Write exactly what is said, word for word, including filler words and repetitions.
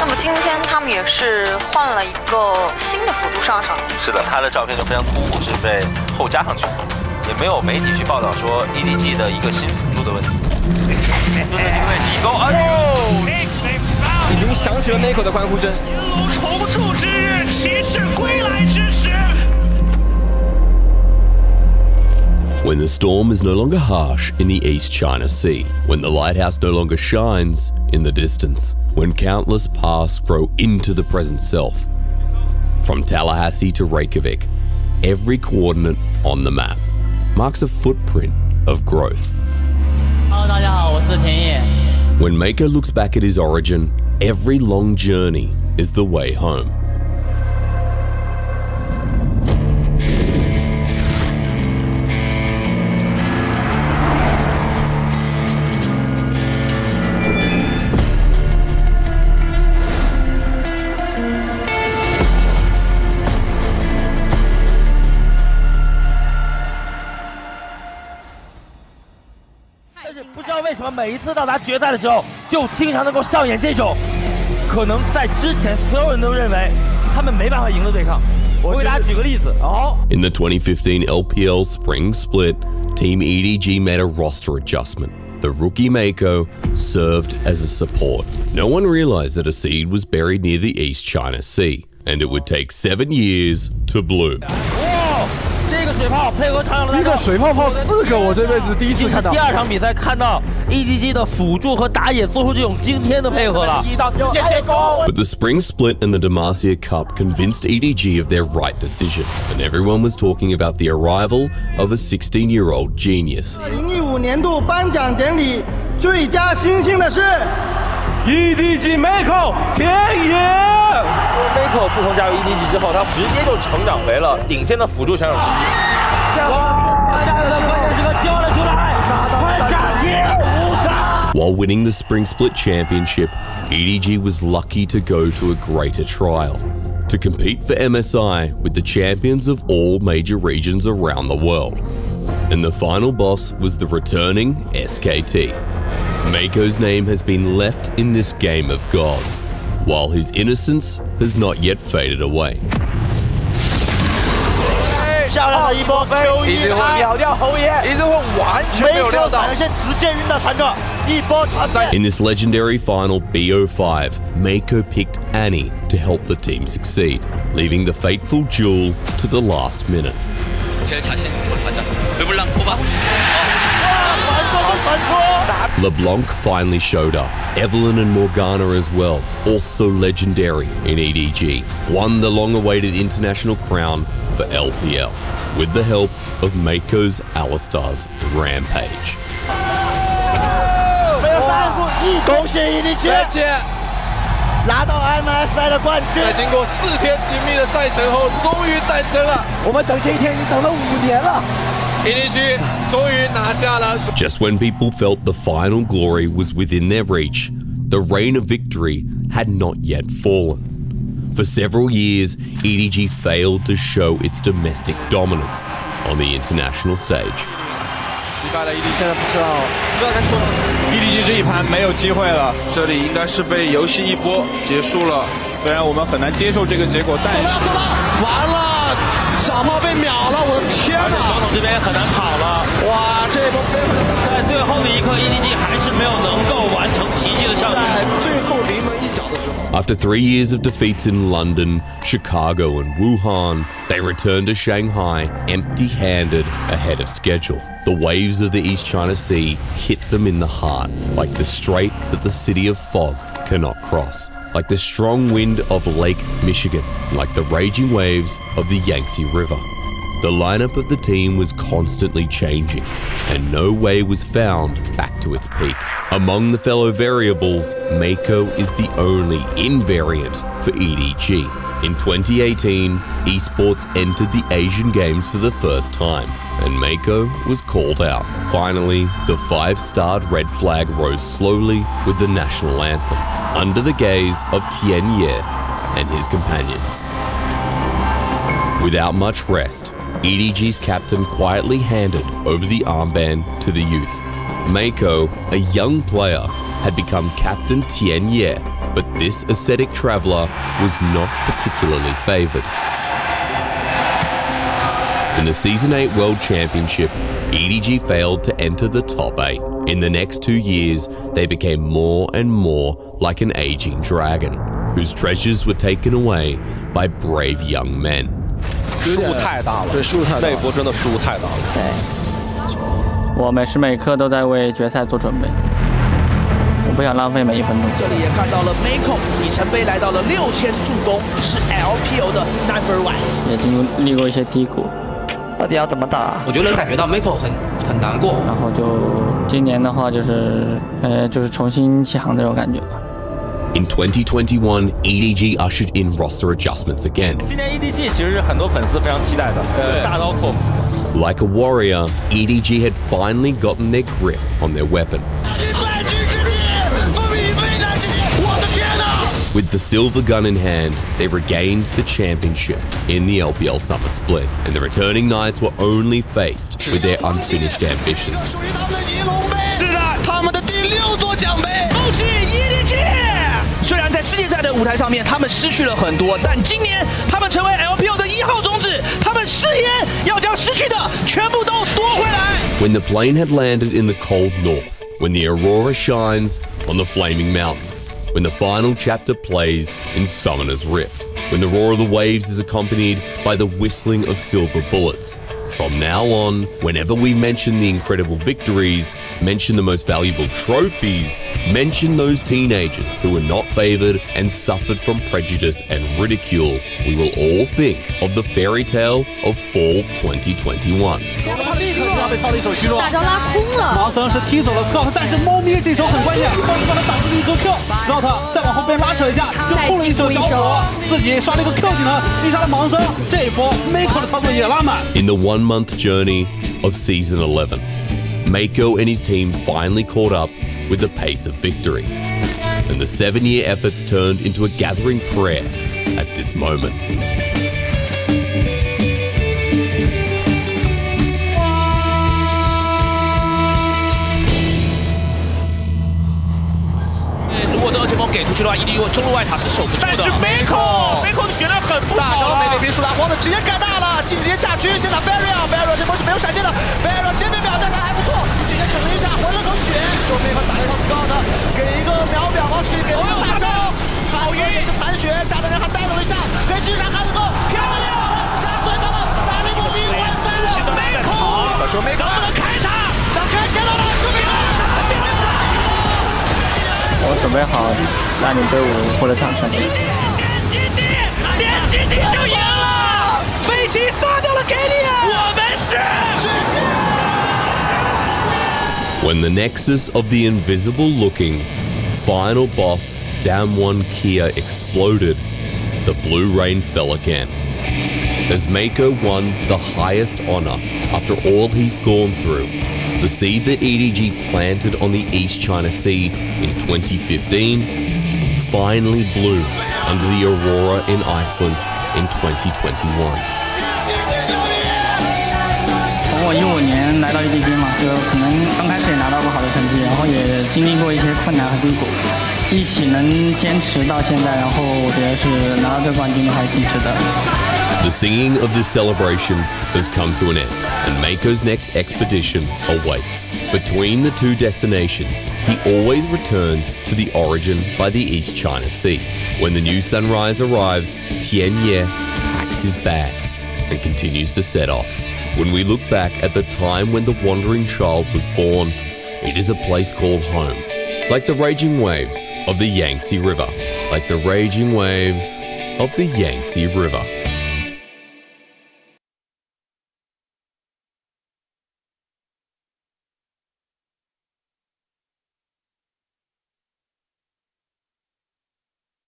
那么今天他们也是换了一个新的辅助上场。是的，他的照片就非常突兀，是被后加上去的，也没有媒体去报道说 E D G 的一个新辅助的问题。蹲的定位提高，哎呦！已经响起了 Meiko 的欢呼声。重铸之日，骑士归来之时。 When the storm is no longer harsh in the East China Sea, when the lighthouse no longer shines in the distance, when countless paths grow into the present self. From Tallahassee to Reykjavik, every coordinate on the map marks a footprint of growth. Hello, 大家好，我是田野. When Meiko looks back at his origin, every long journey is the way home. In the twenty fifteen L P L Spring Split, Team E D G made a roster adjustment. The rookie Meiko served as a support. No one realized that a seed was buried near the East China Sea, and it would take seven years to bloom. 一个水泡泡四个，我这辈子第一次看到。第二场比赛看到 E D G 的辅助和打野做出这种惊天的配合了。But the Spring Split and the Demacia Cup convinced E D G of their right decision, and everyone was talking about the arrival of a sixteen-year-old genius. 二零一五年度颁奖典礼最佳新星的是 E D G Meiko 田野。 Meiko 自从加入 E D G 之后，他直接就成长为了顶尖的辅助选手之一。哇！大家的关键时刻交了出来，班长一五三。While winning the Spring Split Championship, E D G was lucky to go to a greater trial to compete for M S I with the champions of all major regions around the world. And the final boss was the returning S K T. Meiko's name has been left in this game of gods, while his innocence has not yet faded away. In this legendary final B O five, Meiko picked Ani to help the team succeed, leaving the fateful duel to the last minute. LeBlanc finally showed up. Evelyn and Morgana as well, also legendary in E D G, won the long-awaited international crown for L P L with the help of Meiko's Alistar's Rampage. Just when people felt the final glory was within their reach, the reign of victory had not yet fallen. For several years, E D G failed to show its domestic dominance on the international stage. E D G 这一盘没有机会了，这里应该是被游戏一波结束了。虽然我们很难接受这个结果，但是完了。 小炮被秒了，我的天哪！传统这边很难跑了，哇，这一波飞回来！在最后的一刻 ，E D G 还是没有能够完成奇迹的上演。在最后临门一脚的时候。After three years of defeats in London, Chicago, and Wuhan, they returned to Shanghai empty-handed, ahead of schedule. The waves of the East China Sea hit them in the heart, like the strait that the city of fog cannot cross. Like the strong wind of Lake Michigan, like the raging waves of the Yangtze River. The lineup of the team was constantly changing, and no way was found back to its peak. Among the fellow variables, Meiko is the only invariant for E D G. In twenty eighteen, esports entered the Asian Games for the first time, and Meiko was called out. Finally, the five-starred red flag rose slowly with the national anthem, under the gaze of Tian Ye and his companions. Without much rest, E D G's captain quietly handed over the armband to the youth. Meiko, a young player, had become Captain Tian Ye, but this ascetic traveller was not particularly favoured. In the Season eight World Championship, E D G failed to enter the top eight. In the next two years, they became more and more like an ageing dragon, whose treasures were taken away by brave young men.这里也看到了 Meiko 里程碑来到了六千助攻，是 L P L 的 number one。也经历过一些低谷，到底要怎么打、啊？我觉得能感觉到 Meiko 很很难过。然后就今年的话，就是呃，就是重新起航那种感觉吧。 In twenty twenty-one, E D G ushered in roster adjustments again. Like a warrior, E D G had finally gotten their grip on their weapon. With the silver gun in hand, they regained the championship in the L P L Summer Split, and the returning Knights were only faced with their unfinished ambitions. When the plane had landed in the cold north, when the aurora shines on the flaming mountains, when the final chapter plays in Summoner's Rift, when the roar of the waves is accompanied by the whistling of silver bullets. From now on, whenever we mention the incredible victories, mention the most valuable trophies, mention those teenagers who were not favoured and suffered from prejudice and ridicule, we will all think of the fairy tale of fall twenty twenty-one. In the one-month journey of Season eleven, Meiko and his team finally caught up with the pace of victory, and the seven-year efforts turned into a gathering prayer at this moment. When the nexus of the invisible-looking final boss Damwon Kia exploded, the blue rain fell again, as Meiko won the highest honour after all he's gone through. The seed that E D G planted on the East China Sea in twenty fifteen finally bloomed under the aurora in Iceland in twenty twenty-one. 我一五年来到 E D G 嘛，就可能刚开始也拿到过好的成绩，然后也经历过一些困难和低谷，一起能坚持到现在，然后我觉得是拿到这冠军还挺值得。The singing of this celebration has come to an end, and Meiko's next expedition awaits. Between the two destinations, he always returns to the origin by the East China Sea. When the new sunrise arrives, Tian Ye packs his bags and continues to set off. When we look back at the time when the wandering child was born, it is a place called home. Like the raging waves of the Yangtze River. Like the raging waves of the Yangtze River.